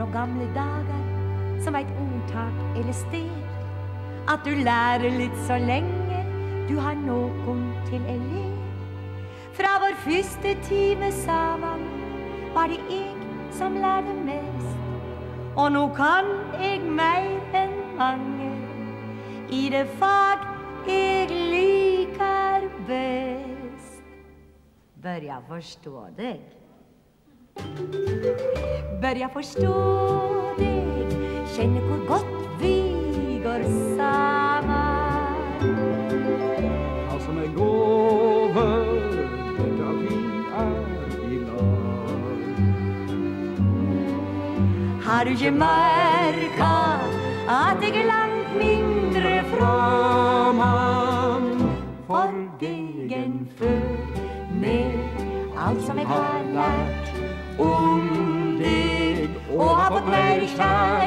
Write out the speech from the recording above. og gamle dager, som et ordtak eller sted, at du lærer litt så lenge du har noen til å le. Fra vår første time sammen var det jeg som lærte mest, og nå kan jeg mer enn mange i det fag jeg liker best. Børja forstå deg. Børja forstå deg, kjenne hvor godt vi går sammen. Altså med gåver, da vi er i lag. Har du ikke merket at jeg er langt mindre fra mann for deg enn før, med alt som jeg har lært om deg og har fått mer kjær?